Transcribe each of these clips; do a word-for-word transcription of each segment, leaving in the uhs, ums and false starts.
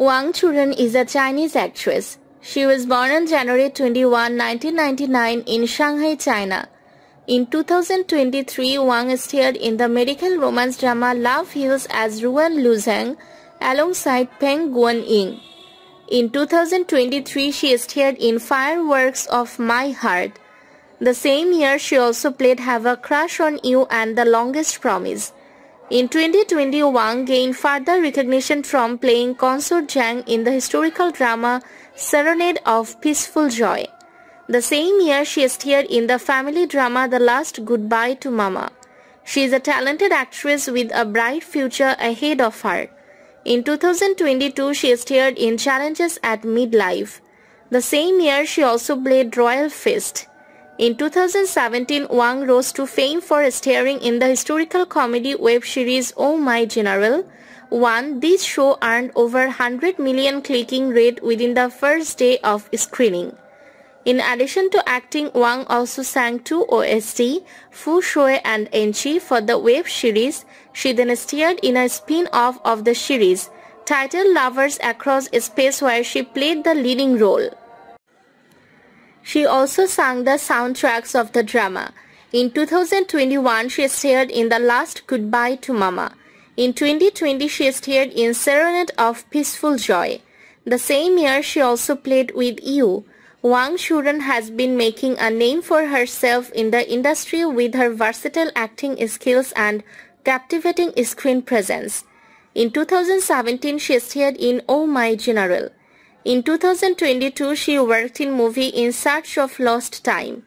Wang Churan is a Chinese actress. She was born on January twenty-first, nineteen ninety-nine in Shanghai, China. In two thousand twenty-three, Wang starred in the medical romance drama Love Heals as Ruan Liuzheng alongside Peng Guanying. In two thousand twenty-three, she starred in Fireworks of My Heart. The same year, she also played Have a Crush on You and The Longest Promise. In twenty twenty, Wang gained further recognition from playing Consort Jang in the historical drama Serenade of Peaceful Joy. The same year, she starred in the family drama The Last Goodbye to Mama. She is a talented actress with a bright future ahead of her. In two thousand twenty-two, she starred in Challenges at Midlife. The same year, she also played Royal Fist. In two thousand seventeen, Wang rose to fame for starring in the historical comedy web series Oh My General. One, this show earned over one hundred million clicking rate within the first day of screening. In addition to acting, Wang also sang two O S T, Fu Shui and Enchi, for the web series. She then starred in a spin-off of the series, titled Lovers Across Space, where she played the leading role. She also sang the soundtracks of the drama. In two thousand twenty-one, she starred in The Last Goodbye to Mama. In twenty twenty, she starred in Serenade of Peaceful Joy. The same year, she also played with You. Wang Churan has been making a name for herself in the industry with her versatile acting skills and captivating screen presence. In two thousand seventeen, she starred in Oh My General. In two thousand twenty-two, she worked in movie In Search of Lost Time.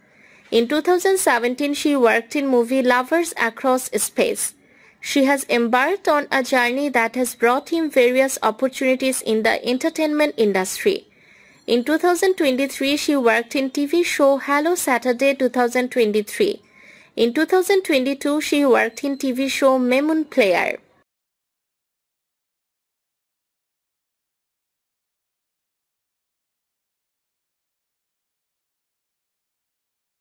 In two thousand seventeen, she worked in movie Lovers Across Space. She has embarked on a journey that has brought him various opportunities in the entertainment industry. In two thousand twenty-three, she worked in T V show Hello Saturday two thousand twenty-three. In two thousand twenty-two, she worked in T V show Memoon Player.